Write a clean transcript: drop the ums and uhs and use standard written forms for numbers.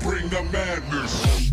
Bring the madness.